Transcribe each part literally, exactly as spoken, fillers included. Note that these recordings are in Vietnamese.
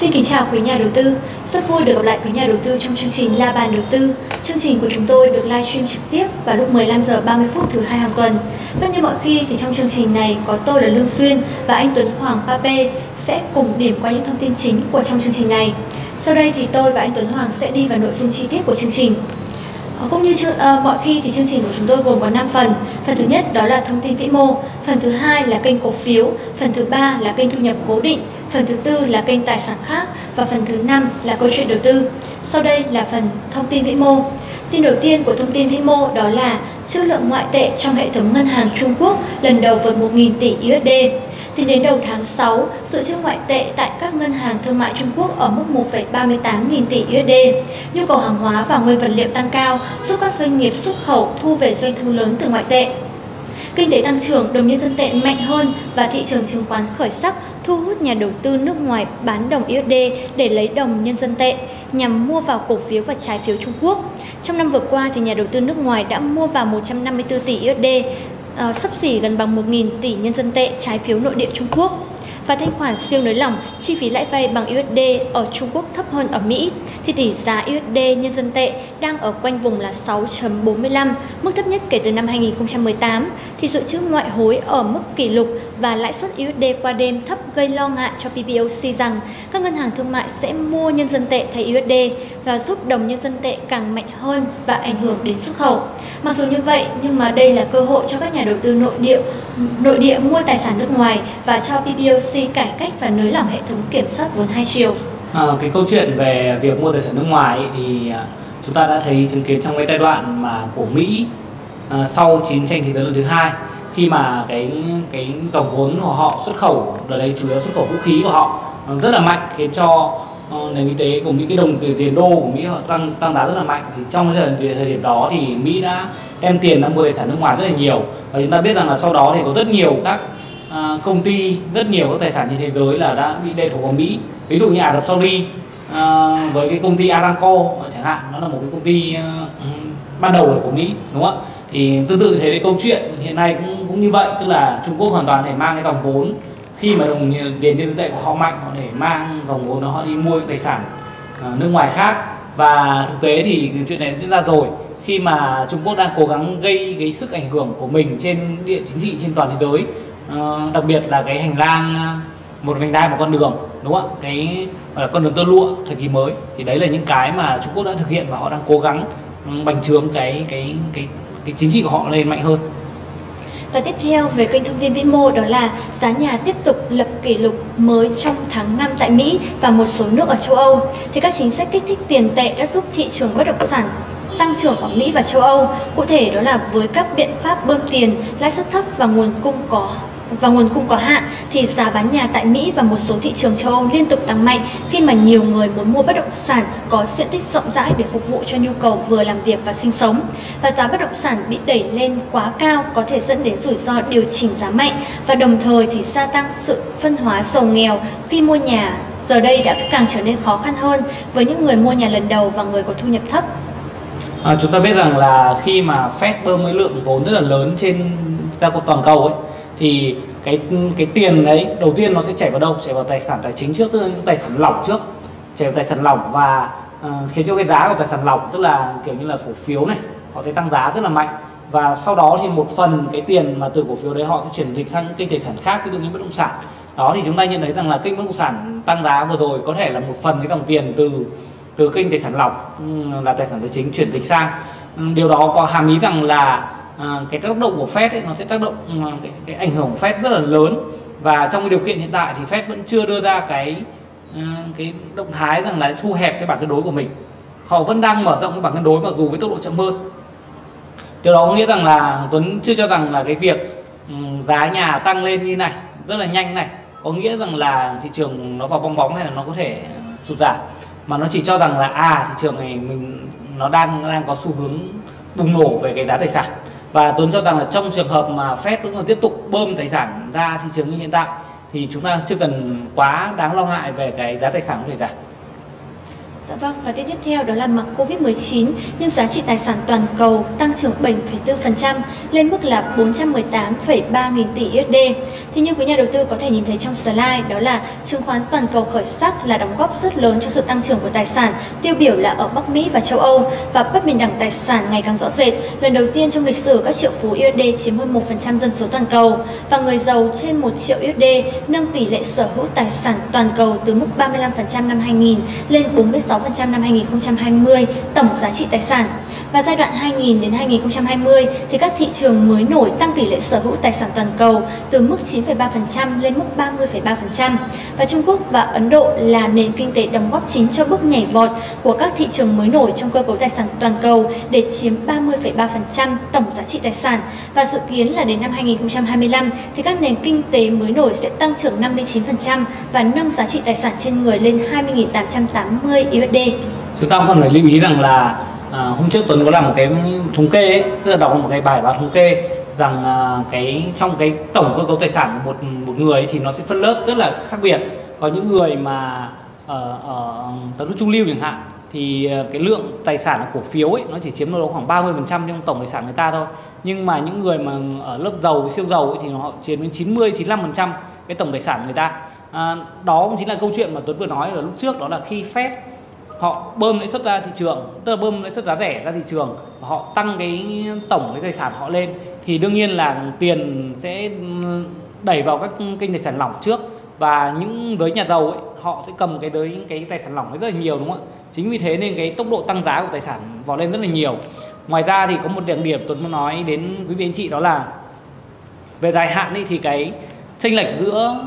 Xin kính chào quý nhà đầu tư. Rất vui được gặp lại quý nhà đầu tư trong chương trình La bàn đầu tư. Chương trình của chúng tôi được livestream trực tiếp vào lúc mười lăm giờ ba mươi phút thứ hai hàng tuần. Và như mọi khi thì trong chương trình này có tôi là Lương Xuyên và anh Tuấn Hoàng Pape sẽ cùng điểm qua những thông tin chính của trong chương trình này. Sau đây thì tôi và anh Tuấn Hoàng sẽ đi vào nội dung chi tiết của chương trình. Cũng như chương, uh, mọi khi thì chương trình của chúng tôi gồm có năm phần. Phần thứ nhất đó là thông tin vĩ mô, phần thứ hai là kênh cổ phiếu, phần thứ ba là kênh thu nhập cố định, phần thứ tư là kênh tài sản khác và phần thứ năm là câu chuyện đầu tư. Sau đây là phần thông tin vĩ mô. Tin đầu tiên của thông tin vĩ mô đó là trữ lượng ngoại tệ trong hệ thống ngân hàng Trung Quốc lần đầu vượt một nghìn tỷ u ét đê. Tính đến đầu tháng sáu, dự trữ ngoại tệ tại các ngân hàng thương mại Trung Quốc ở mức một phẩy ba mươi tám nghìn tỷ u ét đê. Nhu cầu hàng hóa và nguyên vật liệu tăng cao giúp các doanh nghiệp xuất khẩu thu về doanh thu lớn từ ngoại tệ. Kinh tế tăng trưởng, đồng nhân dân tệ mạnh hơn và thị trường chứng khoán khởi sắc thu hút nhà đầu tư nước ngoài bán đồng u ét đê để lấy đồng nhân dân tệ nhằm mua vào cổ phiếu và trái phiếu Trung Quốc. Trong năm vừa qua, thì nhà đầu tư nước ngoài đã mua vào một trăm năm mươi tư tỷ u ét đê, Uh, sấp xỉ gần bằng một nghìn tỷ nhân dân tệ trái phiếu nội địa Trung Quốc. Và thanh khoản siêu nới lỏng, chi phí lãi vay bằng u ét đê ở Trung Quốc thấp hơn ở Mỹ, thì tỷ giá u ét đê nhân dân tệ đang ở quanh vùng là sáu chấm bốn mươi lăm, mức thấp nhất kể từ năm hai nghìn không trăm mười tám, thì dự trữ ngoại hối ở mức kỷ lục và lãi suất u ét đê qua đêm thấp gây lo ngại cho pê bê ô xê rằng các ngân hàng thương mại sẽ mua nhân dân tệ thay u ét đê và giúp đồng nhân dân tệ càng mạnh hơn và ảnh hưởng đến xuất khẩu. Mặc dù như vậy, nhưng mà đây là cơ hội cho các nhà đầu tư nội địa, nội địa mua tài sản nước ngoài và cho pê bê ô xê cải cách và nới lỏng hệ thống kiểm soát vốn hai chiều. À, cái câu chuyện về việc mua tài sản nước ngoài ấy, thì chúng ta đã thấy chứng kiến trong cái giai đoạn mà của Mỹ à, sau chiến tranh thế giới lần thứ hai, khi mà cái cái tổng vốn của họ xuất khẩu ở đây chủ yếu xuất khẩu vũ khí của họ rất là mạnh, khiến cho nền kinh tế của Mỹ, cái đồng tiền đô của Mỹ họ tăng tăng giá rất là mạnh. Thì trong cái thời, thời điểm đó thì Mỹ đã đem tiền ra mua tài sản nước ngoài rất là nhiều, và chúng ta biết rằng là sau đó thì có rất nhiều các à, công ty, rất nhiều các tài sản trên thế giới là đã bị lệ thuộc vào Mỹ. Ví dụ như Ả Rập Saudi à, với cái công ty Aramco chẳng hạn, nó là một cái công ty à, ban đầu là của Mỹ, đúng không ạ? Thì tương tự thế, cái câu chuyện hiện nay cũng cũng như vậy, tức là Trung Quốc hoàn toàn thể mang cái dòng vốn, khi mà đồng tiền nhân dân tệ của họ mạnh, họ để mang dòng vốn đó họ đi mua tài sản nước ngoài khác. Và thực tế thì chuyện này diễn ra rồi, khi mà Trung Quốc đang cố gắng gây cái sức ảnh hưởng của mình trên địa chính trị trên toàn thế giới, à, đặc biệt là cái hành lang một vành đai một con đường, đúng không ạ? Cái là con đường tơ lụa thời kỳ mới, thì đấy là những cái mà Trung Quốc đã thực hiện và họ đang cố gắng bành trướng cái cái cái cái chính trị của họ lên mạnh hơn. Và tiếp theo về kênh thông tin vĩ mô đó là giá nhà tiếp tục lập kỷ lục mới trong tháng năm tại Mỹ và một số nước ở châu Âu. Thì các chính sách kích thích tiền tệ đã giúp thị trường bất động sản tăng trưởng ở Mỹ và châu Âu. Cụ thể đó là với các biện pháp bơm tiền, lãi suất thấp và nguồn cung có và nguồn cung có hạn, thì giá bán nhà tại Mỹ và một số thị trường châu Âu liên tục tăng mạnh khi mà nhiều người muốn mua bất động sản có diện tích rộng rãi để phục vụ cho nhu cầu vừa làm việc và sinh sống. Và giá bất động sản bị đẩy lên quá cao có thể dẫn đến rủi ro điều chỉnh giá mạnh, và đồng thời thì gia tăng sự phân hóa giàu nghèo khi mua nhà giờ đây đã càng trở nên khó khăn hơn với những người mua nhà lần đầu và người có thu nhập thấp. À, chúng ta biết rằng là khi mà Fed bơm cái lượng vốn rất là lớn trên ra toàn cầu ấy, thì cái cái tiền đấy đầu tiên nó sẽ chảy vào đâu? Chảy vào tài sản tài chính trước, tức là những tài sản lỏng trước, chảy vào tài sản lỏng và uh, khiến cho cái giá của tài sản lỏng, tức là kiểu như là cổ phiếu này, họ sẽ tăng giá rất là mạnh. Và sau đó thì một phần cái tiền mà từ cổ phiếu đấy họ sẽ chuyển dịch sang những kênh tài sản khác, ví dụ như bất động sản. Đó thì chúng ta nhận thấy rằng là kênh bất động sản tăng giá vừa rồi có thể là một phần cái dòng tiền từ từ kênh tài sản lỏng là tài sản tài chính chuyển dịch sang. Điều đó có hàm ý rằng là À, cái tác động của Fed ấy, nó sẽ tác động cái, cái ảnh hưởng của Fed rất là lớn, và trong cái điều kiện hiện tại thì Fed vẫn chưa đưa ra cái cái động thái rằng là thu hẹp cái bảng cân đối của mình, họ vẫn đang mở rộng cái bảng cân đối mặc dù với tốc độ chậm hơn. Điều đó có nghĩa rằng là Tuấn chưa cho rằng là cái việc giá nhà tăng lên như này rất là nhanh này có nghĩa rằng là thị trường nó vào bong bóng hay là nó có thể sụt giảm, mà nó chỉ cho rằng là à thị trường này mình nó đang đang có xu hướng bùng nổ về cái giá tài sản. Và Tuấn cho rằng là trong trường hợp mà Fed vẫn còn tiếp tục bơm tài sản ra thị trường như hiện tại thì chúng ta chưa cần quá đáng lo ngại về cái giá tài sản có thể giảm. Dạ vâng, và tiếp theo đó là mặc Covid mười chín nhưng giá trị tài sản toàn cầu tăng trưởng bảy phẩy bốn phần trăm lên mức là bốn trăm mười tám phẩy ba nghìn tỷ u ét đê. Thì như quý nhà đầu tư có thể nhìn thấy trong slide đó là chứng khoán toàn cầu khởi sắc là đóng góp rất lớn cho sự tăng trưởng của tài sản, tiêu biểu là ở Bắc Mỹ và châu Âu, và bất bình đẳng tài sản ngày càng rõ rệt. Lần đầu tiên trong lịch sử các triệu phú u ét đê chiếm hơn một phần trăm dân số toàn cầu và người giàu trên một triệu u ét đê nâng tỷ lệ sở hữu tài sản toàn cầu từ mức ba mươi lăm phần trăm năm hai nghìn lên bốn mươi sáu phần trăm năm hai nghìn không trăm hai mươi tổng giá trị tài sản. Và giai đoạn hai nghìn đến hai nghìn không trăm hai mươi thì các thị trường mới nổi tăng tỷ lệ sở hữu tài sản toàn cầu từ mức chín phẩy ba phần trăm lên mức ba mươi phẩy ba phần trăm. Và Trung Quốc và Ấn Độ là nền kinh tế đóng góp chính cho bước nhảy vọt của các thị trường mới nổi trong cơ cấu tài sản toàn cầu để chiếm ba mươi phẩy ba phần trăm tổng giá trị tài sản, và dự kiến là đến năm hai nghìn không trăm hai mươi lăm thì các nền kinh tế mới nổi sẽ tăng trưởng năm mươi chín phần trăm và nâng giá trị tài sản trên người lên hai mươi nghìn tám trăm tám mươi u ét đê. Chúng ta cũng cần phải lưu ý rằng là à, hôm trước Tuấn có làm một cái thống kê ấy, tức là đọc một cái bài báo thống kê rằng à, cái trong cái tổng cơ cấu tài sản của một một người thì nó sẽ phân lớp rất là khác biệt. Có những người mà ở, ở tầng lớp trung lưu chẳng hạn thì cái lượng tài sản cổ phiếu ấy nó chỉ chiếm đâu đó khoảng ba mươi phần trăm trong tổng tài sản người ta thôi, nhưng mà những người mà ở lớp giàu, siêu giàu ấy, thì họ chiếm đến chín mươi đến chín mươi lăm phần trăm cái tổng tài sản người ta. À, đó cũng chính là câu chuyện mà Tuấn vừa nói ở lúc trước, đó là khi Fed họ bơm lãi suất ra thị trường, tức là bơm lãi suất giá rẻ ra thị trường và họ tăng cái tổng cái tài sản họ lên, thì đương nhiên là tiền sẽ đẩy vào các kênh tài sản lỏng trước, và những giới nhà giàu ấy, họ sẽ cầm cái tới cái tài sản lỏng rất là nhiều, đúng không ạ? Chính vì thế nên cái tốc độ tăng giá của tài sản vào lên rất là nhiều. Ngoài ra thì có một điểm điểm Tuấn muốn nói đến quý vị anh chị, đó là về dài hạn ấy, thì cái chênh lệch giữa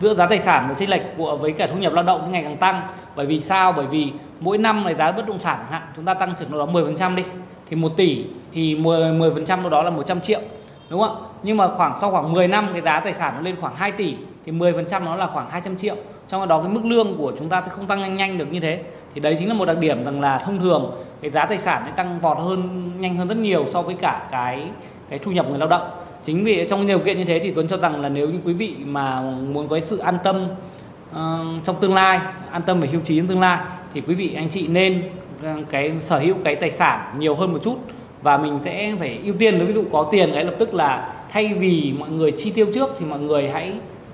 giữa giá tài sản và chênh lệch của với cả thu nhập lao động ngày càng tăng. Bởi vì sao? Bởi vì mỗi năm này giá bất động sản hạn chúng ta tăng trưởng đâu đó mười phần trăm đi, thì một tỷ thì mười phần trăm đâu đó là một trăm triệu, đúng không ạ? Nhưng mà khoảng sau khoảng mười năm cái giá tài sản nó lên khoảng hai tỷ thì mười phần trăm nó là khoảng hai trăm triệu. Trong đó cái mức lương của chúng ta sẽ không tăng nhanh nhanh được như thế. Thì đấy chính là một đặc điểm rằng là thông thường cái giá tài sản sẽ tăng vọt hơn, nhanh hơn rất nhiều so với cả cái cái thu nhập người lao động. Chính vì trong điều kiện như thế thì Tuấn cho rằng là nếu như quý vị mà muốn có sự an tâm uh, trong tương lai, an tâm về hưu trí trong tương lai, thì quý vị anh chị nên cái sở hữu cái tài sản nhiều hơn một chút, và mình sẽ phải ưu tiên. Nếu ví dụ có tiền cái lập tức là thay vì mọi người chi tiêu trước thì mọi người hãy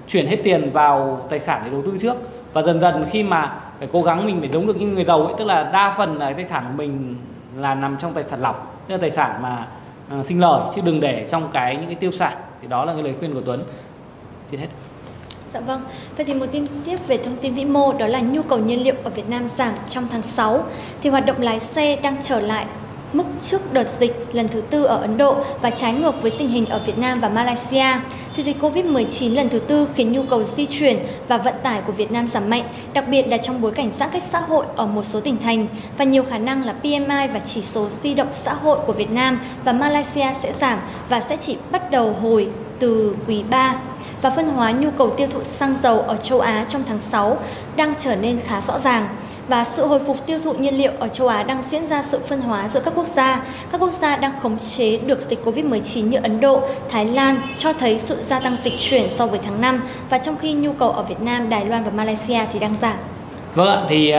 chuyển hết tiền vào tài sản để đầu tư trước, và dần dần khi mà phải cố gắng mình phải giống được những người giàu ấy, tức là đa phần là tài sản của mình là nằm trong tài sản lỏng, tức là tài sản mà À, sinh lời, chứ đừng để trong cái những cái tiêu sản. Thì đó là cái lời khuyên của Tuấn. Xin hết. Dạ vâng. Vậy thì một tin tiếp về thông tin vĩ mô, đó là nhu cầu nhiên liệu ở Việt Nam giảm trong tháng sáu. Thì hoạt động lái xe đang trở lại mức trước đợt dịch lần thứ tư ở Ấn Độ và trái ngược với tình hình ở Việt Nam và Malaysia. Thì dịch Covid mười chín lần thứ tư khiến nhu cầu di chuyển và vận tải của Việt Nam giảm mạnh, đặc biệt là trong bối cảnh giãn cách xã hội ở một số tỉnh thành, và nhiều khả năng là pê em i và chỉ số di động xã hội của Việt Nam và Malaysia sẽ giảm và sẽ chỉ bắt đầu hồi từ quý ba. Và phân hóa nhu cầu tiêu thụ xăng dầu ở châu Á trong tháng sáu đang trở nên khá rõ ràng. Và sự hồi phục tiêu thụ nhiên liệu ở châu Á đang diễn ra sự phân hóa giữa các quốc gia. Các quốc gia đang khống chế được dịch Covid mười chín như Ấn Độ, Thái Lan cho thấy sự gia tăng dịch chuyển so với tháng năm, và trong khi nhu cầu ở Việt Nam, Đài Loan và Malaysia thì đang giảm. Vâng ạ, thì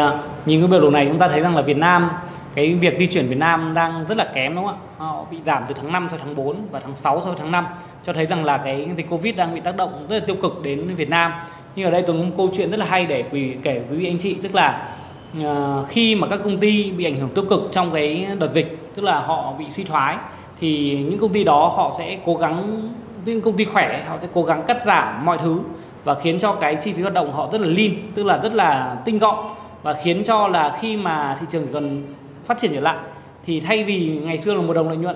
nhìn cái biểu đồ này chúng ta thấy rằng là Việt Nam, cái việc di chuyển Việt Nam đang rất là kém, đúng không ạ? Họ bị giảm từ tháng năm sang tháng bốn và tháng sáu sang tháng năm, cho thấy rằng là cái dịch Covid đang bị tác động rất là tiêu cực đến Việt Nam. Nhưng ở đây tôi có một câu chuyện rất là hay để kể quý vị anh chị, tức là khi mà các công ty bị ảnh hưởng tiêu cực trong cái đợt dịch, tức là họ bị suy thoái, thì những công ty đó họ sẽ cố gắng, những công ty khỏe họ sẽ cố gắng cắt giảm mọi thứ và khiến cho cái chi phí hoạt động họ rất là lean, tức là rất là tinh gọn, và khiến cho là khi mà thị trường cần phát triển trở lại thì thay vì ngày xưa là một đồng lợi nhuận,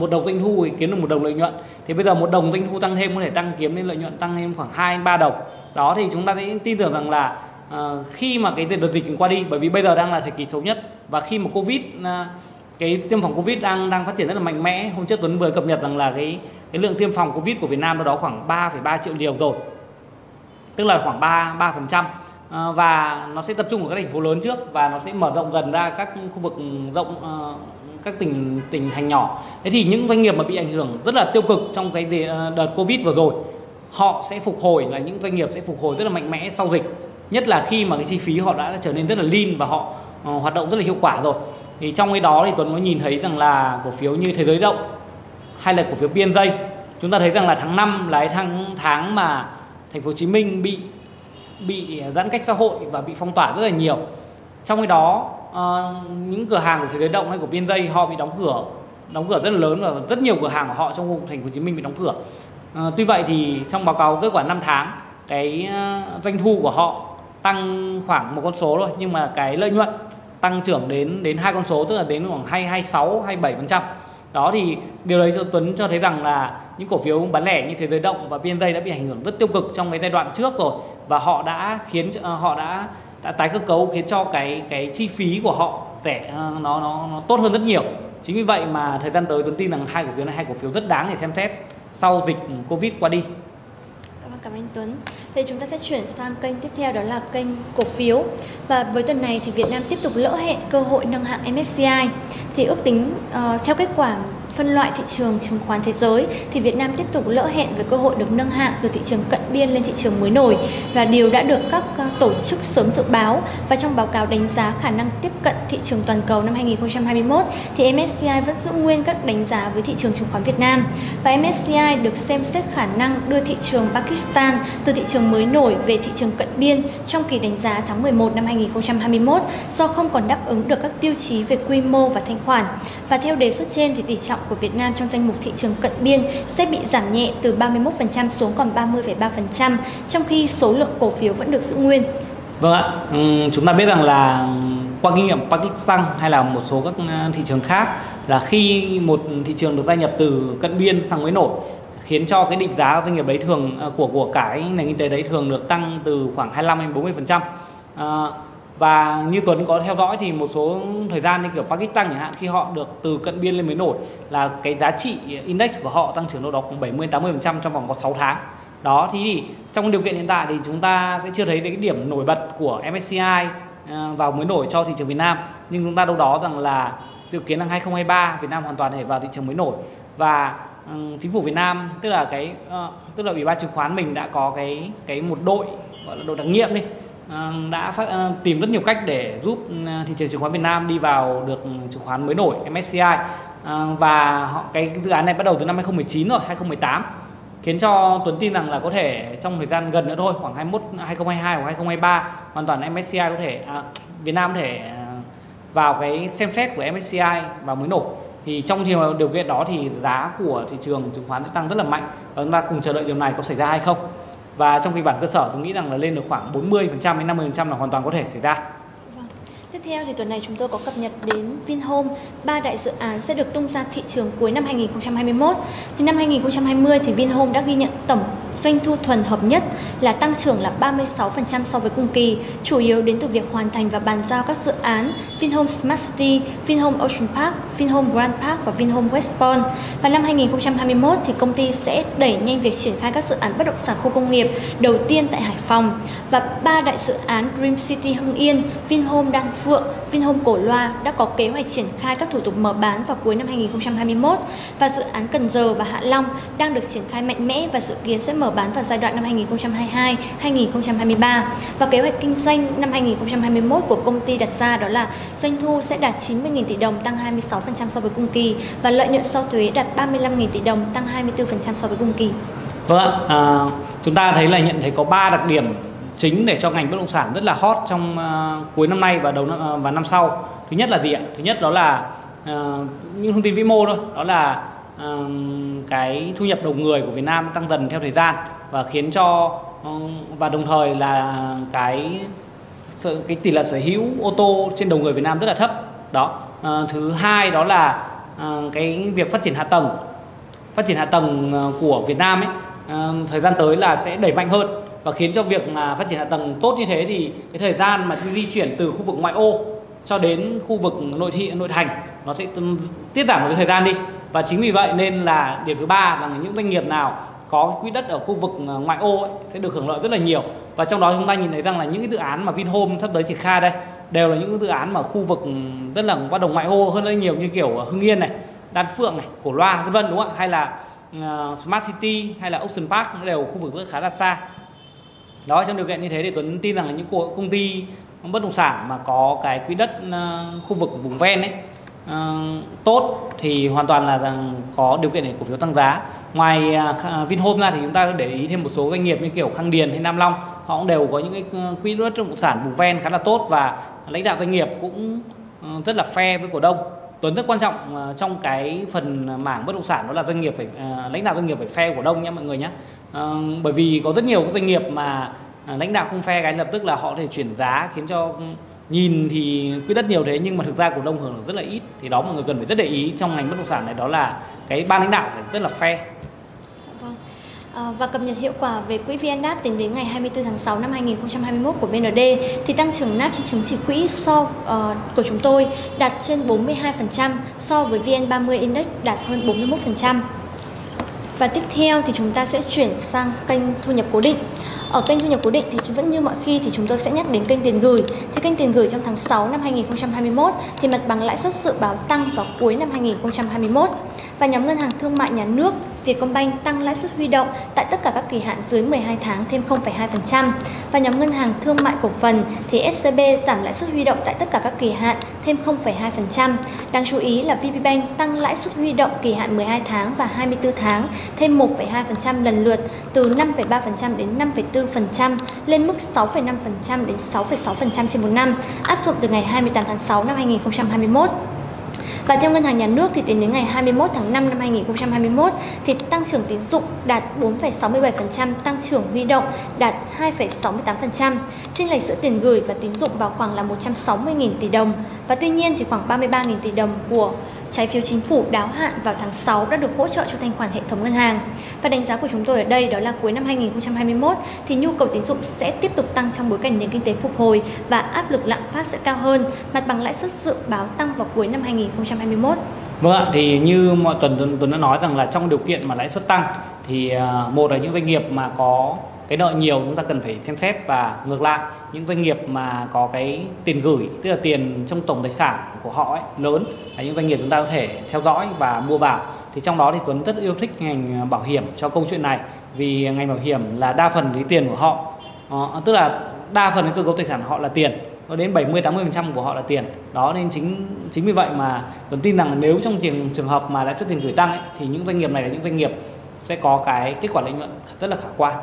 một đồng doanh thu thì kiếm được một đồng lợi nhuận, thì bây giờ một đồng doanh thu tăng thêm có thể tăng kiếm lên lợi nhuận tăng thêm khoảng hai đến ba đồng. Đó thì chúng ta sẽ tin tưởng rằng là À, khi mà cái đợt dịch qua đi, bởi vì bây giờ đang là thời kỳ xấu nhất, và khi mà Covid à, cái tiêm phòng Covid đang đang phát triển rất là mạnh mẽ. Hôm trước Tuấn vừa cập nhật rằng là cái cái lượng tiêm phòng Covid của Việt Nam đâu đó khoảng ba phẩy ba triệu liều rồi, tức là khoảng ba phần trăm, à, và nó sẽ tập trung ở các thành phố lớn trước và nó sẽ mở rộng dần ra các khu vực rộng, à, các tỉnh tỉnh thành nhỏ. Thế thì những doanh nghiệp mà bị ảnh hưởng rất là tiêu cực trong cái đợt Covid vừa rồi, họ sẽ phục hồi, là những doanh nghiệp sẽ phục hồi rất là mạnh mẽ sau dịch, nhất là khi mà cái chi phí họ đã trở nên rất là lean và họ hoạt động rất là hiệu quả rồi. Thì trong cái đó thì Tuấn có nhìn thấy rằng là cổ phiếu như Thế Giới Động hay là cổ phiếu bê en gi, chúng ta thấy rằng là tháng năm là tháng tháng mà Thành phố Hồ Chí Minh bị bị giãn cách xã hội và bị phong tỏa rất là nhiều. Trong cái đó uh, những cửa hàng của Thế Giới Động hay của bê en gi họ bị đóng cửa, đóng cửa rất là lớn, và rất nhiều cửa hàng của họ trong vùng Thành phố Hồ Chí Minh bị đóng cửa. Uh, tuy vậy thì trong báo cáo kết quả năm tháng, cái uh, doanh thu của họ tăng khoảng một con số thôi, nhưng mà cái lợi nhuận tăng trưởng đến đến hai con số, tức là đến khoảng hai mươi hai, hai mươi sáu, hai mươi bảy phần trăm. Đó thì điều đấy cho Tuấn cho thấy rằng là những cổ phiếu bán lẻ như Thế Giới Động và bê en gi đã bị ảnh hưởng rất tiêu cực trong cái giai đoạn trước rồi, và họ đã khiến họ đã, đã tái cơ cấu, khiến cho cái cái chi phí của họ rẻ, nó nó nó tốt hơn rất nhiều. Chính vì vậy mà thời gian tới Tuấn tin rằng hai cổ phiếu này hai cổ phiếu rất đáng để xem xét sau dịch Covid qua đi. Cảm ơn anh Tuấn. Thì chúng ta sẽ chuyển sang kênh tiếp theo, đó là kênh cổ phiếu. Và với tuần này thì Việt Nam tiếp tục lỡ hẹn cơ hội nâng hạng em ét xê i. Thì ước tính uh, theo kết quả phân loại thị trường chứng khoán thế giới thì Việt Nam tiếp tục lỡ hẹn với cơ hội được nâng hạng từ thị trường cận biên lên thị trường mới nổi, và điều đã được các tổ chức sớm dự báo. Và trong báo cáo đánh giá khả năng tiếp cận thị trường toàn cầu năm hai nghìn không trăm hai mươi mốt thì em ét xê i vẫn giữ nguyên các đánh giá với thị trường chứng khoán Việt Nam, và em ét xê i được xem xét khả năng đưa thị trường Pakistan từ thị trường mới nổi về thị trường cận biên trong kỳ đánh giá tháng mười một năm hai nghìn không trăm hai mươi mốt do không còn đáp ứng được các tiêu chí về quy mô và thanh khoản. Và theo đề xuất trên thì tỷ trọng của Việt Nam trong danh mục thị trường cận biên sẽ bị giảm nhẹ từ ba mươi mốt phần trăm xuống còn ba mươi phẩy ba phần trăm, trong khi số lượng cổ phiếu vẫn được giữ nguyên. Vâng ạ, chúng ta biết rằng là qua kinh nghiệm Pakistan hay là một số các thị trường khác, là khi một thị trường được gia nhập từ cận biên sang mới nổi, khiến cho cái định giá của doanh nghiệp đấy thường của của cái nền kinh tế đấy thường được tăng từ khoảng hai mươi lăm đến bốn mươi phần trăm. À, và như Tuấn có theo dõi thì một số thời gian như kiểu Pakistan chẳng hạn, khi họ được từ cận biên lên mới nổi là cái giá trị index của họ tăng trưởng đâu đó khoảng bảy mươi đến tám mươi phần trăm trong vòng có sáu tháng. Đó thì trong điều kiện hiện tại thì chúng ta sẽ chưa thấy cái điểm nổi bật của em ét xê i vào mới nổi cho thị trường Việt Nam, nhưng chúng ta đâu đó rằng là dự kiến năm hai nghìn không trăm hai mươi ba Việt Nam hoàn toàn thể vào thị trường mới nổi. Và chính phủ Việt Nam, tức là cái tức là Ủy ban chứng khoán mình đã có cái cái một đội gọi là đội đặc nhiệm đi, đã phát, tìm rất nhiều cách để giúp thị trường chứng khoán Việt Nam đi vào được chứng khoán mới nổi em ét xê i, và họ, cái dự án này bắt đầu từ năm hai nghìn không trăm mười chín rồi, hai nghìn không trăm mười tám, khiến cho Tuấn tin rằng là có thể trong thời gian gần nữa thôi, khoảng hai mươi mốt, hai nghìn không trăm hai mươi hai hoặc hai nghìn không trăm hai mươi ba, hoàn toàn em ét xê i có thể à, Việt Nam có thể vào cái xem xét của em ét xê i vào mới nổi. Thì trong điều kiện đó thì giá của thị trường chứng khoán sẽ tăng rất là mạnh, và chúng ta cùng chờ đợi điều này có xảy ra hay không. Và trong kịch bản cơ sở tôi nghĩ rằng là lên được khoảng bốn mươi phần trăm đến năm mươi phần trăm là hoàn toàn có thể xảy ra. Vâng. Tiếp theo thì tuần này chúng tôi có cập nhật đến Vinhomes, ba đại dự án sẽ được tung ra thị trường cuối năm hai nghìn không trăm hai mươi mốt. Thì năm hai nghìn không trăm hai mươi thì Vinhomes đã ghi nhận tổng doanh thu thuần hợp nhất là tăng trưởng là ba mươi sáu phần trăm so với cùng kỳ, chủ yếu đến từ việc hoàn thành và bàn giao các dự án Vinhomes Smart City, Vinhomes Ocean Park, Vinhomes Grand Park và Vinhomes Westpoint. Và năm hai nghìn không trăm hai mươi mốt thì công ty sẽ đẩy nhanh việc triển khai các dự án bất động sản khu công nghiệp đầu tiên tại Hải Phòng, và ba đại dự án Dream City Hưng Yên, Vinhomes Đan Phượng, Vinhomes Cổ Loa đã có kế hoạch triển khai các thủ tục mở bán vào cuối năm hai nghìn không trăm hai mươi mốt, và dự án Cần Giờ và Hạ Long đang được triển khai mạnh mẽ và dự kiến sẽ mở bán vào giai đoạn năm hai nghìn không trăm hai mươi hai đến hai nghìn không trăm hai mươi ba. Và kế hoạch kinh doanh năm hai nghìn không trăm hai mươi mốt của công ty đặt ra đó là doanh thu sẽ đạt chín mươi nghìn tỷ đồng, tăng hai mươi sáu phần trăm so với cùng kỳ, và lợi nhuận sau thuế đạt ba mươi lăm nghìn tỷ đồng, tăng hai mươi tư phần trăm so với cùng kỳ. Vâng, à, chúng ta thấy là nhận thấy có ba đặc điểm chính để cho ngành bất động sản rất là hot trong uh, cuối năm nay và đầu uh, và năm sau. Thứ nhất là gì ạ? Thứ nhất đó là uh, những thông tin vĩ mô thôi, đó là Uh, cái thu nhập đầu người của Việt Nam tăng dần theo thời gian, và khiến cho uh, và đồng thời là cái cái tỷ lệ sở hữu ô tô trên đầu người Việt Nam rất là thấp. Đó. Uh, thứ hai đó là uh, cái việc phát triển hạ tầng, phát triển hạ tầng uh, của Việt Nam ấy uh, thời gian tới là sẽ đẩy mạnh hơn, và khiến cho việc mà phát triển hạ tầng tốt như thế thì cái thời gian mà di chuyển từ khu vực ngoại ô cho đến khu vực nội thị nội thành nó sẽ tiết giảm một cái thời gian đi. Và chính vì vậy nên là điểm thứ ba là những doanh nghiệp nào có quỹ đất ở khu vực ngoại ô ấy, sẽ được hưởng lợi rất là nhiều. Và trong đó chúng ta nhìn thấy rằng là những cái dự án mà Vinhomes sắp tới triển khai đây đều là những dự án mà khu vực rất là hoạt động ngoại ô hơn rất nhiều, như kiểu Hưng Yên này, Đan Phượng này, Cổ Loa vân vân, đúng không ạ? Hay là uh, Smart City hay là Ocean Park, đều khu vực rất khá là xa. Đó, trong điều kiện như thế thì Tuấn tin rằng là những của công ty bất động sản mà có cái quỹ đất khu vực vùng ven ấy tốt thì hoàn toàn là rằng có điều kiện để cổ phiếu tăng giá. Ngoài Vinhomes ra thì chúng ta để ý thêm một số doanh nghiệp như kiểu Khang Điền hay Nam Long, họ cũng đều có những cái quỹ đất bất động sản vùng ven khá là tốt và lãnh đạo doanh nghiệp cũng rất là fair với cổ đông. Tuấn, rất quan trọng trong cái phần mảng bất động sản đó là doanh nghiệp phải lãnh đạo doanh nghiệp phải fair cổ đông nhé mọi người nhé. Bởi vì có rất nhiều doanh nghiệp mà lãnh đạo không fair cái lập tức là họ có thể chuyển giá khiến cho nhìn thì quỹ đất nhiều thế nhưng mà thực ra cổ đông hưởng được rất là ít. Thì đó mọi người cần phải rất để ý trong ngành bất động sản này, đó là cái ban lãnh đạo phải rất là fair. Vâng. À, và cập nhật hiệu quả về quỹ VNDirect tính đến ngày hai mươi tư tháng sáu năm hai nghìn không trăm hai mươi mốt của vê en đê thì tăng trưởng nắp trên chứng chỉ quỹ so uh, của chúng tôi đạt trên bốn mươi hai phần trăm, so với vê en ba mươi Index đạt hơn bốn mươi mốt phần trăm. Và tiếp theo thì chúng ta sẽ chuyển sang kênh thu nhập cố định. Ở kênh thu nhập cố định thì vẫn như mọi khi thì chúng tôi sẽ nhắc đến kênh tiền gửi. Thì kênh tiền gửi trong tháng sáu năm hai nghìn không trăm hai mươi mốt thì mặt bằng lãi suất dự báo tăng vào cuối năm hai nghìn không trăm hai mươi mốt. Và nhóm ngân hàng thương mại nhà nước Vietcombank tăng lãi suất huy động tại tất cả các kỳ hạn dưới mười hai tháng thêm không phẩy hai phần trăm. Và nhóm ngân hàng thương mại cổ phần thì ét xê bê giảm lãi suất huy động tại tất cả các kỳ hạn thêm không phẩy hai phần trăm. Đáng chú ý là VPBank tăng lãi suất huy động kỳ hạn mười hai tháng và hai mươi tư tháng thêm một phẩy hai phần trăm lần lượt, từ năm phẩy ba phần trăm đến năm phẩy bốn phần trăm lên mức sáu phẩy năm phần trăm đến sáu phẩc sáu phần trăm trên một năm, áp dụng từ ngày hai mươi tám tháng sáu năm hai nghìn không trăm hai mươi mốt. Và theo ngân hàng nhà nước thì tính đến ngày hai mươi mốt tháng năm năm hai nghìn không trăm hai mươi mốt thì tăng trưởng tín dụng đạt bốn phẩy sáu mươi bảy phần trăm, tăng trưởng huy động đạt hai phẩy sáu mươi tám phần trăm. Chênh lệch giữa tiền gửi và tín dụng vào khoảng là một trăm sáu mươi nghìn tỷ đồng. Và tuy nhiên thì khoảng ba mươi ba nghìn tỷ đồng của trái phiếu chính phủ đáo hạn vào tháng sáu đã được hỗ trợ cho thanh khoản hệ thống ngân hàng. Và đánh giá của chúng tôi ở đây đó là cuối năm hai nghìn không trăm hai mươi mốt thì nhu cầu tín dụng sẽ tiếp tục tăng trong bối cảnh nền kinh tế phục hồi và áp lực lạm phát sẽ cao hơn. Mặt bằng lãi suất dự báo tăng vào cuối năm hai nghìn không trăm hai mươi mốt. Vâng ạ, thì như mọi tuần Tuấn đã nói rằng là trong điều kiện mà lãi suất tăng thì một là những doanh nghiệp mà có cái nợ nhiều chúng ta cần phải xem xét, và ngược lại những doanh nghiệp mà có cái tiền gửi, tức là tiền trong tổng tài sản của họ ấy, lớn là những doanh nghiệp chúng ta có thể theo dõi và mua vào. Thì trong đó thì Tuấn rất yêu thích ngành bảo hiểm cho câu chuyện này, vì ngành bảo hiểm là đa phần cái tiền của họ, à, tức là đa phần cái cơ cấu tài sản của họ là tiền, có đến bảy mươi tám mươi phần trăm của họ là tiền đó, nên chính chính vì vậy mà Tuấn tin rằng là nếu trong trường, trường hợp mà lãi suất tiền gửi tăng ấy, thì những doanh nghiệp này là những doanh nghiệp sẽ có cái kết quả lợi nhuận rất là khả quan.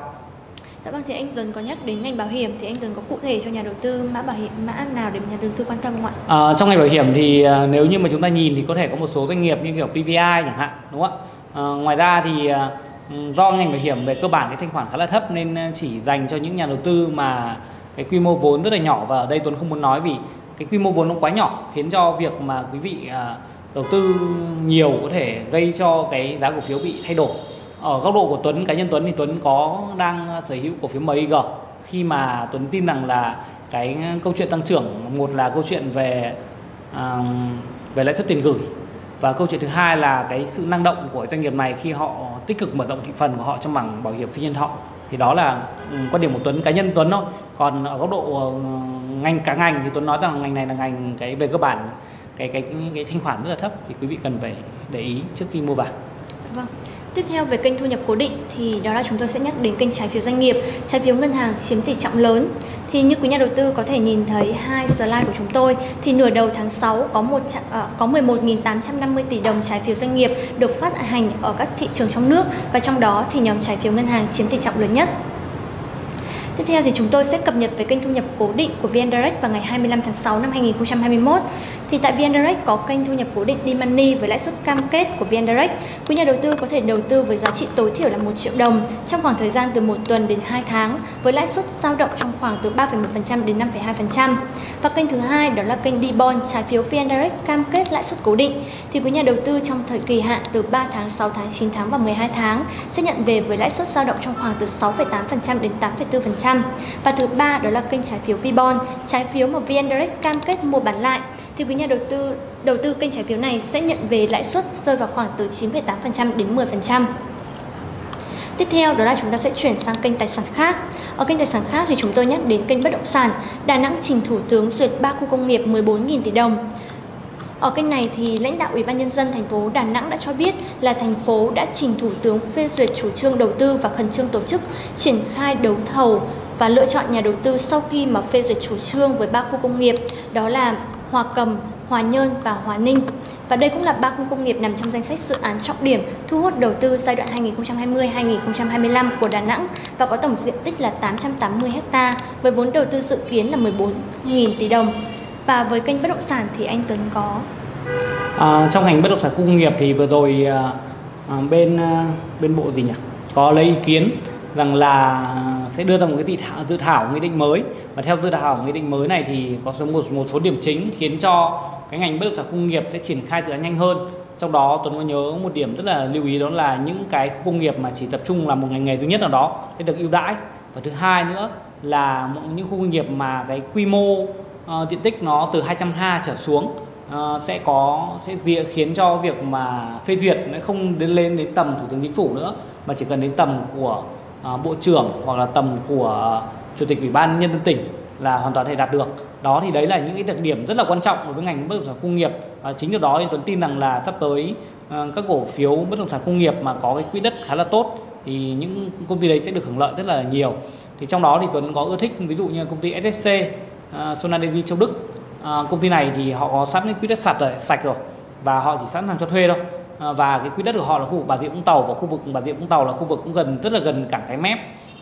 Dạ vâng, thì anh Tuấn có nhắc đến ngành bảo hiểm thì anh Tuấn có cụ thể cho nhà đầu tư mã bảo hiểm mã nào để nhà đầu tư quan tâm không ạ? À, trong ngành bảo hiểm thì nếu như mà chúng ta nhìn thì có thể có một số doanh nghiệp như kiểu pê vê i chẳng hạn, đúng không ạ? À, ngoài ra thì do ngành bảo hiểm về cơ bản cái thanh khoản khá là thấp nên chỉ dành cho những nhà đầu tư mà cái quy mô vốn rất là nhỏ, và ở đây Tuấn không muốn nói vì cái quy mô vốn nó quá nhỏ khiến cho việc mà quý vị đầu tư nhiều có thể gây cho cái giá cổ phiếu bị thay đổi. Ở góc độ của Tuấn, cá nhân Tuấn thì Tuấn có đang sở hữu cổ phiếu em i giê khi mà Tuấn tin rằng là cái câu chuyện tăng trưởng, một là câu chuyện về à, về lãi suất tiền gửi, và câu chuyện thứ hai là cái sự năng động của doanh nghiệp này khi họ tích cực mở rộng thị phần của họ trong mảng bảo hiểm phi nhân thọ. Thì đó là quan điểm của Tuấn, cá nhân Tuấn thôi. Còn ở góc độ ngành cả ngành thì Tuấn nói rằng ngành này là ngành cái về cơ bản cái cái cái, cái thanh khoản rất là thấp thì quý vị cần phải để ý trước khi mua vào. Vâng. Tiếp theo về kênh thu nhập cố định thì đó là chúng tôi sẽ nhắc đến kênh trái phiếu doanh nghiệp, trái phiếu ngân hàng chiếm tỷ trọng lớn. Thì như quý nhà đầu tư có thể nhìn thấy hai slide của chúng tôi thì nửa đầu tháng sáu có một có mười một nghìn tám trăm năm mươi tỷ đồng trái phiếu doanh nghiệp được phát hành ở các thị trường trong nước, và trong đó thì nhóm trái phiếu ngân hàng chiếm tỷ trọng lớn nhất. Tiếp theo thì chúng tôi sẽ cập nhật về kênh thu nhập cố định của VNDirect vào ngày hai mươi lăm tháng sáu năm hai nghìn không trăm hai mươi mốt. Thì tại VNDirect có kênh thu nhập cố định D-Money với lãi suất cam kết của VNDirect. Quý nhà đầu tư có thể đầu tư với giá trị tối thiểu là một triệu đồng trong khoảng thời gian từ một tuần đến hai tháng với lãi suất dao động trong khoảng từ ba phẩy một phần trăm đến năm phẩy hai phần trăm. Và kênh thứ hai đó là kênh D-Bond, trái phiếu VNDirect cam kết lãi suất cố định. Thì quý nhà đầu tư trong thời kỳ hạn từ ba tháng, sáu tháng, chín tháng và mười hai tháng sẽ nhận về với lãi suất dao động trong khoảng từ sáu phẩy tám phần trăm đến tám phẩy bốn phần trăm. Và thứ ba đó là kênh trái phiếu VBond, trái phiếu mà VNDirect cam kết mua bán lại. Thì quý nhà đầu tư đầu tư kênh trái phiếu này sẽ nhận về lãi suất rơi vào khoảng từ chín phẩy tám phần trăm đến mười phần trăm. Tiếp theo đó là chúng ta sẽ chuyển sang kênh tài sản khác. Ở kênh tài sản khác thì chúng tôi nhắc đến kênh bất động sản. Đà Nẵng trình Thủ tướng duyệt ba khu công nghiệp mười bốn nghìn tỷ đồng. Ở kênh này thì lãnh đạo Ủy ban nhân dân thành phố Đà Nẵng đã cho biết là thành phố đã trình Thủ tướng phê duyệt chủ trương đầu tư và khẩn trương tổ chức triển khai đấu thầu và lựa chọn nhà đầu tư sau khi mà phê duyệt chủ trương với ba khu công nghiệp, đó là Hòa Cầm, Hòa Nhơn và Hòa Ninh. Và đây cũng là ba khu công nghiệp nằm trong danh sách dự án trọng điểm thu hút đầu tư giai đoạn hai nghìn không trăm hai mươi đến hai nghìn không trăm hai mươi lăm của Đà Nẵng và có tổng diện tích là tám trăm tám mươi héc ta với vốn đầu tư dự kiến là mười bốn nghìn tỷ đồng. Và với kênh bất động sản thì anh Tuấn có. À, trong ngành bất động sản khu công nghiệp thì vừa rồi à, bên à, bên bộ gì nhỉ? Có lấy ý kiến rằng là sẽ đưa ra một cái dự thảo, dự thảo nghị định mới, và theo dự thảo nghị định mới này thì có số một một số điểm chính khiến cho cái ngành bất động sản công nghiệp sẽ triển khai dự án nhanh hơn. Trong đó Tuấn có nhớ một điểm rất là lưu ý, đó là những cái khu công nghiệp mà chỉ tập trung là một ngành nghề duy nhất nào đó sẽ được ưu đãi, và thứ hai nữa là những khu công nghiệp mà cái quy mô uh, diện tích nó từ hai trăm héc ta trở xuống uh, sẽ có sẽ khiến cho việc mà phê duyệt nó không đến lên đến tầm Thủ tướng Chính phủ nữa, mà chỉ cần đến tầm của uh, Bộ trưởng hoặc là tầm của Chủ tịch Ủy ban Nhân dân tỉnh là hoàn toàn thể đạt được. Đó thì đấy là những cái đặc điểm rất là quan trọng đối với ngành bất động sản công nghiệp. À, chính điều đó thì Tuấn tin rằng là sắp tới à, các cổ phiếu bất động sản công nghiệp mà có cái quỹ đất khá là tốt thì những công ty đấy sẽ được hưởng lợi rất là nhiều. Thì trong đó thì Tuấn có ưa thích ví dụ như công ty ét ét xê, à, Sonadezi Châu Đức. À, công ty này thì họ có sẵn cái quỹ đất sạch rồi, sạch rồi và họ chỉ sẵn sàng cho thuê thôi. À, và cái quỹ đất của họ là khu vực Bà Rịa Vũng Tàu, và khu vực Bà Rịa Vũng Tàu là khu vực cũng gần rất là gần cảng Cái Mép,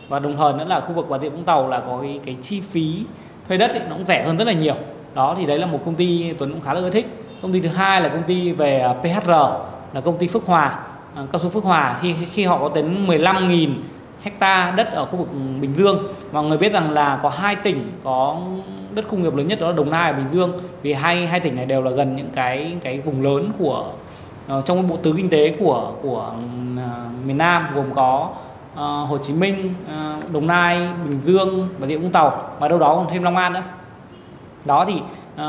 và đồng thời nữa là khu vực Bà Rịa Vũng Tàu là có cái, cái chi phí thuê đất ấy, nó cũng rẻ hơn rất là nhiều. Đó thì đấy là một công ty Tuấn cũng khá là ưa thích. Công ty thứ hai là công ty về pê hát rờ, là công ty Phước Hòa, à, cao su Phước Hòa, khi khi họ có đến mười lăm nghìn héc ta đất ở khu vực Bình Dương. Mọi người biết rằng là có hai tỉnh có đất công nghiệp lớn nhất, đó là Đồng Nai và Bình Dương, vì hai hai tỉnh này đều là gần những cái cái vùng lớn của uh, trong bộ tứ kinh tế của của uh, miền Nam, gồm có Uh, Hồ Chí Minh, uh, Đồng Nai, Bình Dương, Bà Rịa Vũng Tàu, và đâu đó còn thêm Long An nữa. Đó thì uh,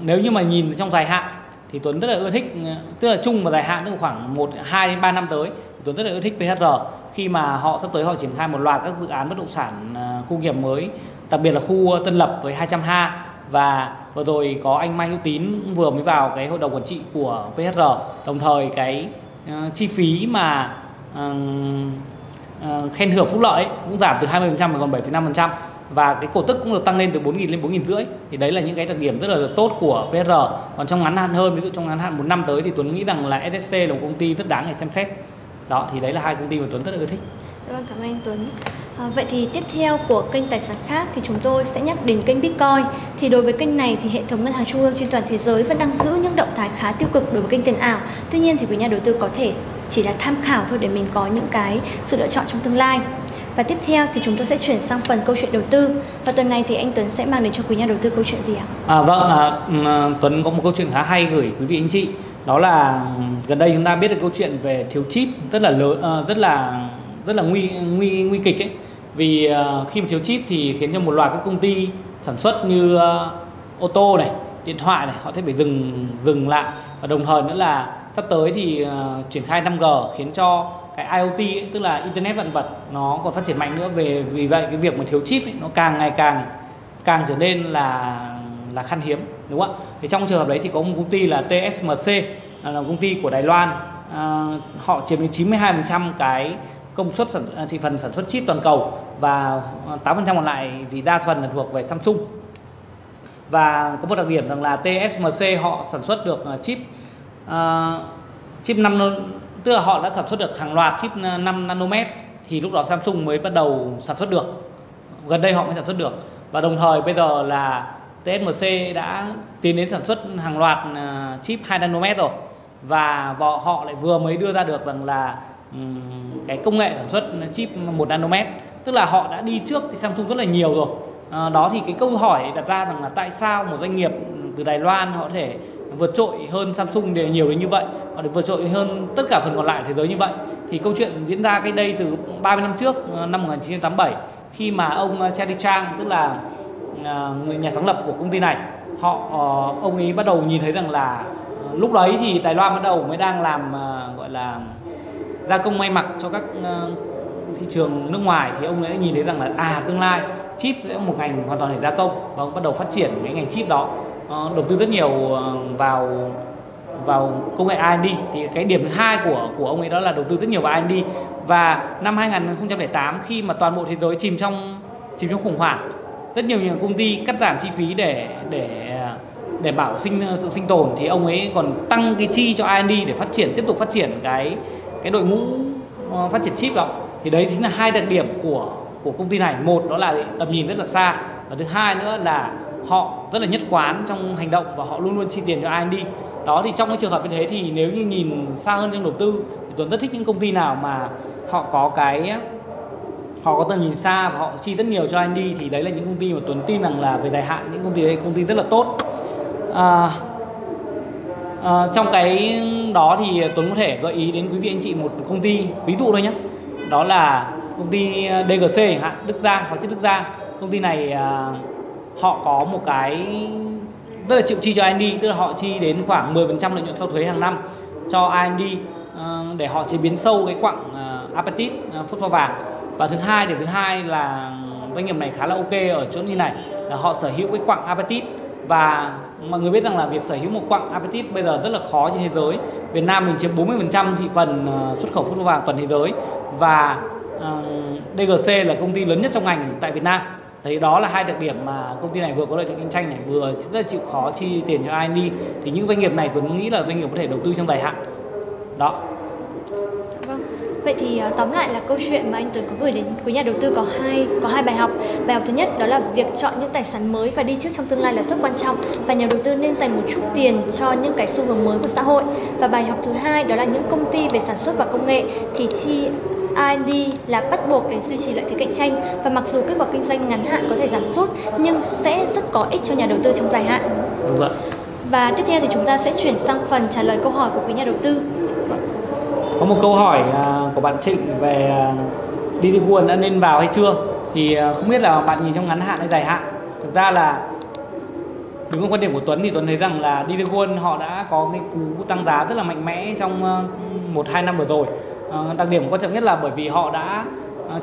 nếu như mà nhìn trong dài hạn thì Tuấn rất là ưa thích, uh, tức là chung và dài hạn, tức là khoảng một, hai đến ba năm tới, Tuấn rất là ưa thích pê hát rờ, khi mà họ sắp tới họ triển khai một loạt các dự án bất động sản uh, khu nghiệp mới, đặc biệt là khu Tân Lập với hai trăm héc ta. Và vừa rồi có anh Mai Hữu Tín vừa mới vào cái hội đồng quản trị của pê hát rờ, đồng thời cái uh, chi phí mà uh, Uh, khen thưởng phúc lợi ấy, cũng giảm từ hai mươi phần trăm còn bảy phẩy năm phần trăm, và cái cổ tức cũng được tăng lên từ bốn nghìn lên bốn nghìn rưỡi. Thì đấy là những cái đặc điểm rất là tốt của pê hát rờ. Còn trong ngắn hạn hơn, ví dụ trong ngắn hạn một năm tới thì Tuấn nghĩ rằng là ét ét xê là một công ty rất đáng để xem xét. Đó thì đấy là hai công ty mà Tuấn rất là ưa thích. Vâng, cảm ơn anh Tuấn. À, vậy thì tiếp theo của kênh tài sản khác thì chúng tôi sẽ nhắc đến kênh Bitcoin. Thì đối với kênh này thì hệ thống ngân hàng trung ương trên toàn thế giới vẫn đang giữ những động thái khá tiêu cực đối với kênh tiền ảo. Tuy nhiên thì quý nhà đầu tư có thể chỉ là tham khảo thôi để mình có những cái sự lựa chọn trong tương lai. Và tiếp theo thì chúng tôi sẽ chuyển sang phần câu chuyện đầu tư. Và tuần này thì anh Tuấn sẽ mang đến cho quý nhà đầu tư câu chuyện gì ạ? À, vâng, à, Tuấn có một câu chuyện khá hay gửi quý vị anh chị. Đó là gần đây chúng ta biết được câu chuyện về thiếu chip rất là lớn, rất là rất là nguy nguy nguy kịch ấy. Vì khi mà thiếu chip thì khiến cho một loạt các công ty sản xuất như ô tô này, điện thoại này, họ sẽ phải dừng dừng lại. Và đồng thời nữa là sắp tới thì uh, triển khai năm G khiến cho cái IoT ấy, tức là internet vạn vật, nó còn phát triển mạnh nữa. Về vì vậy cái việc mà thiếu chip ấy, nó càng ngày càng càng trở nên là là khan hiếm, đúng không ạ? Thì trong trường hợp đấy thì có một công ty là tê ét em xê, là một công ty của Đài Loan, uh, họ chiếm đến chín mươi hai phần trăm cái công suất sản, thị phần sản xuất chip toàn cầu, và tám phần trăm còn lại thì đa phần là thuộc về Samsung. Và có một đặc điểm rằng là tê ét em xê họ sản xuất được chip Uh, chip năm, tức là họ đã sản xuất được hàng loạt chip năm nanomet, thì lúc đó Samsung mới bắt đầu sản xuất được, gần đây họ mới sản xuất được. Và đồng thời bây giờ là tê ét em xê đã tiến đến sản xuất hàng loạt chip hai nanomet rồi, và họ lại vừa mới đưa ra được rằng là um, cái công nghệ sản xuất chip một nanomet, tức là họ đã đi trước thì Samsung rất là nhiều rồi. Uh, đó thì cái câu hỏi đặt ra rằng là tại sao một doanh nghiệp từ Đài Loan họ có thể vượt trội hơn Samsung để nhiều đến như vậy, và vượt trội hơn tất cả phần còn lại thế giới như vậy. Thì câu chuyện diễn ra cách đây từ ba mươi năm trước, năm một nghìn chín trăm tám mươi bảy, khi mà ông Charlie Chang, tức là người nhà sáng lập của công ty này, họ ông ấy bắt đầu nhìn thấy rằng là lúc đấy thì Đài Loan bắt đầu mới đang làm gọi là gia công may mặc cho các thị trường nước ngoài, thì ông ấy đã nhìn thấy rằng là à, tương lai chip sẽ một ngành hoàn toàn để gia công, và ông bắt đầu phát triển cái ngành chip đó, đầu tư rất nhiều vào vào công nghệ R and D. Thì cái điểm thứ hai của của ông ấy đó là đầu tư rất nhiều vào R and D. Và năm hai nghìn không trăm lẻ tám, khi mà toàn bộ thế giới chìm trong chìm trong khủng hoảng. Rất nhiều những công ty cắt giảm chi phí để để để bảo sinh sự sinh tồn, thì ông ấy còn tăng cái chi cho R and D để phát triển, tiếp tục phát triển cái cái đội ngũ phát triển chip đó. Thì đấy chính là hai đặc điểm của của công ty này. Một đó là tầm nhìn rất là xa, và thứ hai nữa là họ rất là nhất quán trong hành động và họ luôn luôn chi tiền cho R and D. Đó, thì trong cái trường hợp như thế thì nếu như nhìn xa hơn trong đầu tư thì Tuấn rất thích những công ty nào mà họ có cái họ có tầm nhìn xa và họ chi rất nhiều cho R and D, thì đấy là những công ty mà Tuấn tin rằng là về dài hạn những công ty đấy công ty rất là tốt. À, à, trong cái đó thì Tuấn có thể gợi ý đến quý vị anh chị một công ty ví dụ thôi nhé, đó là công ty đê giê xê chẳng hạn, Đức Giang, hóa chất Đức Giang. Công ty này à, họ có một cái rất là chịu chi cho R and D, tức là họ chi đến khoảng mười phần trăm lợi nhuận sau thuế hàng năm cho R and D à, để họ chế biến sâu cái quặng à, apatit, à, phốt pho vàng. Và thứ hai, điểm thứ hai là doanh nghiệp này khá là ok ở chỗ như này là họ sở hữu cái quặng apatit, và mọi người biết rằng là việc sở hữu một quặng apatit bây giờ rất là khó trên thế giới. Việt Nam mình chiếm bốn mươi phần trăm thị phần xuất khẩu phốt pho vàng phần thế giới, và uh, đê giê xê là công ty lớn nhất trong ngành tại Việt Nam. Đấy, đó là hai đặc điểm mà công ty này vừa có lợi thế cạnh tranh này, vừa rất là chịu khó chi tiền cho R and D. Thì những doanh nghiệp này tôi nghĩ là doanh nghiệp có thể đầu tư trong dài hạn. Đó. Vâng. Vậy thì tóm lại là câu chuyện mà anh Tuấn có gửi đến quý nhà đầu tư có hai có hai bài học. Bài học thứ nhất đó là việc chọn những tài sản mới và đi trước trong tương lai là rất quan trọng, và nhà đầu tư nên dành một chút tiền cho những cái xu hướng mới của xã hội. Và bài học thứ hai đó là những công ty về sản xuất và công nghệ thì chi R and D là bắt buộc để duy trì lợi thế cạnh tranh, và mặc dù kết quả kinh doanh ngắn hạn có thể giảm sút nhưng sẽ rất có ích cho nhà đầu tư trong dài hạn. Đúng rồi. Và tiếp theo thì chúng ta sẽ chuyển sang phần trả lời câu hỏi của quý nhà đầu tư. Có một câu hỏi của bạn Trịnh về DiviGold đã nên vào hay chưa, thì không biết là bạn nhìn trong ngắn hạn hay dài hạn. Thực ra là đúng với quan điểm của Tuấn thì Tuấn thấy rằng là DiviGold họ đã có cái cú tăng giá rất là mạnh mẽ trong một hai năm vừa rồi. Đặc điểm quan trọng nhất là bởi vì họ đã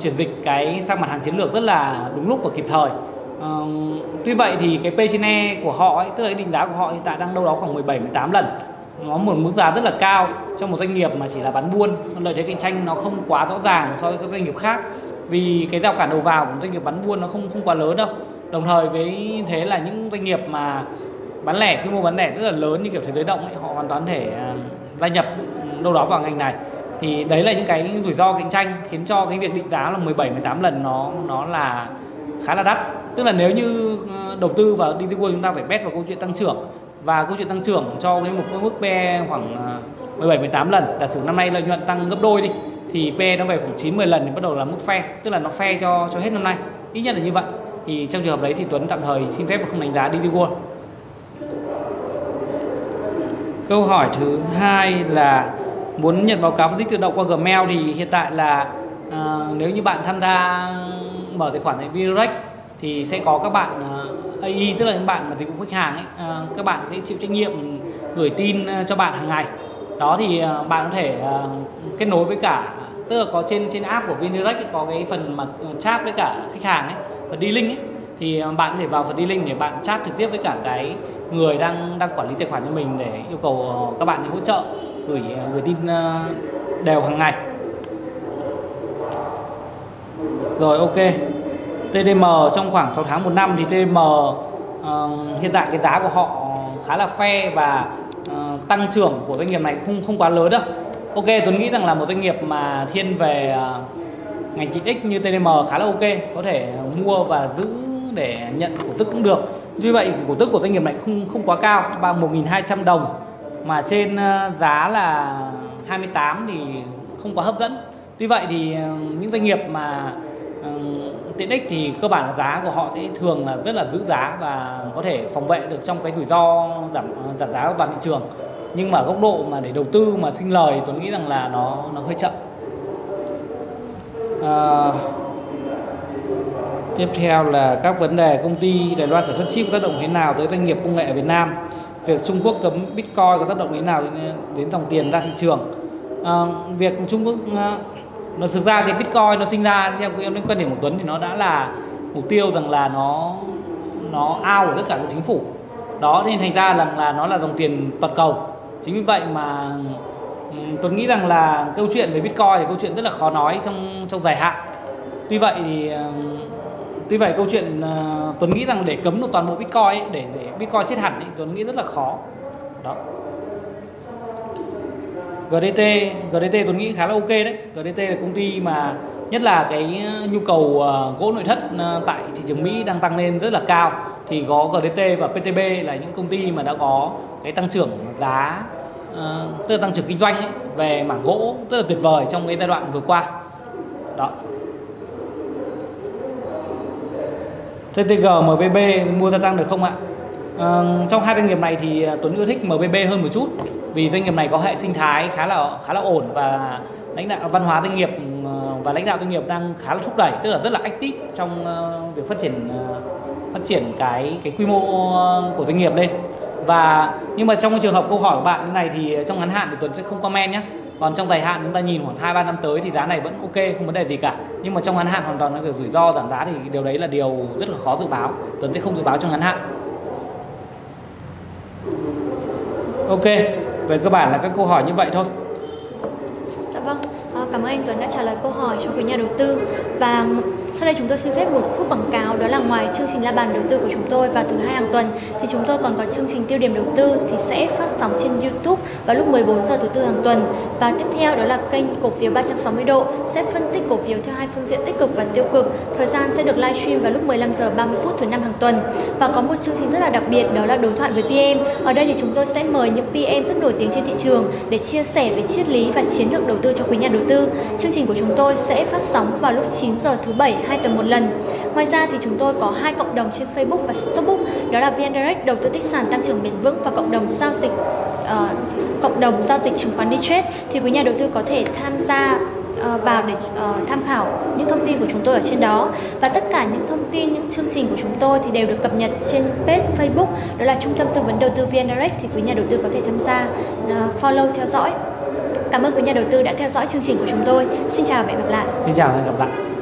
chuyển dịch cái sang mặt hàng chiến lược rất là đúng lúc và kịp thời. Tuy vậy thì cái P/E của họ ấy, tức là cái định giá của họ hiện tại đang đâu đó khoảng mười bảy mười tám lần. Nó một mức giá rất là cao cho một doanh nghiệp mà chỉ là bán buôn, lợi thế cạnh tranh nó không quá rõ ràng so với các doanh nghiệp khác, vì cái rào cản đầu vào của doanh nghiệp bán buôn nó không không quá lớn đâu. Đồng thời với thế là những doanh nghiệp mà bán lẻ, quy mô bán lẻ rất là lớn như kiểu Thế Giới Động ấy, họ hoàn toàn có thể gia nhập đâu đó vào ngành này. Thì đấy là những cái rủi ro cạnh tranh khiến cho cái việc định giá là mười bảy mười tám lần nó nó là khá là đắt. Tức là nếu như đầu tư vào DiviGold chúng ta phải bet vào câu chuyện tăng trưởng, và câu chuyện tăng trưởng cho cái một mức P E khoảng mười bảy mười tám lần, giả sử năm nay lợi nhuận tăng gấp đôi đi thì P E nó về khoảng chín mười lần thì bắt đầu là mức fair, tức là nó fair cho cho hết năm nay, ít nhất là như vậy. Thì trong trường hợp đấy thì Tuấn tạm thời xin phép không đánh giá DiviGold. Câu hỏi thứ hai là muốn nhận báo cáo phân tích tự động qua Gmail thì hiện tại là à, nếu như bạn tham gia mở tài khoản tại VNDirect thì sẽ có các bạn A I, tức là những bạn mà dịch vụ khách hàng ấy, à, các bạn sẽ chịu trách nhiệm gửi tin cho bạn hàng ngày. Đó thì à, bạn có thể à, kết nối với cả, tức là có trên trên app của VNDirect ấy, có cái phần mà chat với cả khách hàng ấy, và đi link ấy, thì bạn có thể vào phần đi link để bạn chat trực tiếp với cả cái người đang đang quản lý tài khoản cho mình để yêu cầu các bạn hỗ trợ gửi gửi tin đều hàng ngày. Rồi, ok. tê đê em trong khoảng sáu tháng một năm thì tê đê em uh, hiện tại cái giá của họ khá là fair, và uh, tăng trưởng của doanh nghiệp này không không quá lớn đâu. Ok, Tuấn nghĩ rằng là một doanh nghiệp mà thiên về uh, ngành chín ích như tê đê em khá là ok, có thể mua và giữ để nhận cổ tức cũng được. Tuy vậy cổ tức của doanh nghiệp này không không quá cao, bằng một nghìn hai trăm đồng, mà trên giá là hai mươi tám thì không quá hấp dẫn. Tuy vậy thì những doanh nghiệp mà uh, tiện ích thì cơ bản là giá của họ sẽ thường là rất là giữ giá và có thể phòng vệ được trong cái rủi ro giảm giảm giá của toàn thị trường. Nhưng mà góc độ mà để đầu tư mà sinh lời tôi nghĩ rằng là nó nó hơi chậm. Uh, tiếp theo là các vấn đề công ty Đài Loan sản xuất chip có tác động thế nào tới doanh nghiệp công nghệ ở Việt Nam? Việc Trung Quốc cấm Bitcoin có tác động thế nào đến dòng tiền ra thị trường? À, việc Trung Quốc nó thực ra cái Bitcoin nó sinh ra theo cái quan điểm của Tuấn thì nó đã là mục tiêu rằng là nó nó out của tất cả các chính phủ. Đó, nên thành ra rằng là nó là dòng tiền toàn cầu. Chính vì vậy mà Tuấn nghĩ rằng là câu chuyện về Bitcoin thì câu chuyện rất là khó nói trong trong dài hạn. Tuy vậy thì Tuy vậy câu chuyện uh, Tuấn nghĩ rằng để cấm được toàn bộ Bitcoin ấy, để, để Bitcoin chết hẳn ấy, Tuấn nghĩ rất là khó. Đó. giê đê tê, giê đê tê Tuấn nghĩ khá là ok đấy. giê đê tê là công ty mà nhất là cái nhu cầu uh, gỗ nội thất uh, tại thị trường Mỹ đang tăng lên rất là cao, thì có giê đê tê và pê tê bê là những công ty mà đã có cái tăng trưởng giá, uh, tức là tăng trưởng kinh doanh ấy, về mảng gỗ rất là tuyệt vời trong cái giai đoạn vừa qua. Đó. tê tê giê, em bê bê mua gia tăng được không ạ? À, trong hai doanh nghiệp này thì Tuấn ưa thích em bê bê hơn một chút, vì doanh nghiệp này có hệ sinh thái khá là khá là ổn, và lãnh đạo văn hóa doanh nghiệp và lãnh đạo doanh nghiệp đang khá là thúc đẩy, tức là rất là active trong việc phát triển phát triển cái cái quy mô của doanh nghiệp lên. Và nhưng mà trong trường hợp câu hỏi của bạn như này thì trong ngắn hạn thì Tuấn sẽ không comment nhé. Còn trong dài hạn chúng ta nhìn khoảng hai ba năm tới thì giá này vẫn ok, không vấn đề gì cả. Nhưng mà trong ngắn hạn hoàn toàn nó rủi ro giảm giá, thì điều đấy là điều rất là khó dự báo. Tuấn sẽ không dự báo trong ngắn hạn. Ok, về cơ bản là các câu hỏi như vậy thôi. Dạ vâng, cảm ơn anh Tuấn đã trả lời câu hỏi cho quý nhà đầu tư. Và sau đây chúng tôi xin phép một phút quảng cáo, đó là ngoài chương trình La Bàn Đầu Tư của chúng tôi và thứ hai hàng tuần thì chúng tôi còn có chương trình Tiêu Điểm Đầu Tư thì sẽ phát sóng trên YouTube vào lúc mười bốn giờ thứ tư hàng tuần. Và tiếp theo đó là kênh Cổ Phiếu ba trăm sáu mươi độ sẽ phân tích cổ phiếu theo hai phương diện tích cực và tiêu cực. Thời gian sẽ được livestream vào lúc mười lăm giờ ba mươi phút thứ năm hàng tuần. Và có một chương trình rất là đặc biệt, đó là Đối Thoại với pê em. Ở đây thì chúng tôi sẽ mời những pê em rất nổi tiếng trên thị trường để chia sẻ về triết lý và chiến lược đầu tư cho quý nhà đầu tư. Chương trình của chúng tôi sẽ phát sóng vào lúc chín giờ thứ bảy hai tuần một lần. Ngoài ra thì chúng tôi có hai cộng đồng trên Facebook và Stockbook, đó là VNDirect đầu tư tích sản tăng trưởng bền vững và cộng đồng giao dịch uh, cộng đồng giao dịch chứng khoán DiTrade, thì quý nhà đầu tư có thể tham gia uh, vào để uh, tham khảo những thông tin của chúng tôi ở trên đó. Và tất cả những thông tin, những chương trình của chúng tôi thì đều được cập nhật trên page Facebook, đó là Trung tâm Tư vấn Đầu tư VNDirect, thì quý nhà đầu tư có thể tham gia uh, follow theo dõi. Cảm ơn quý nhà đầu tư đã theo dõi chương trình của chúng tôi. Xin chào và hẹn gặp lại. Xin chào và hẹn gặp lại.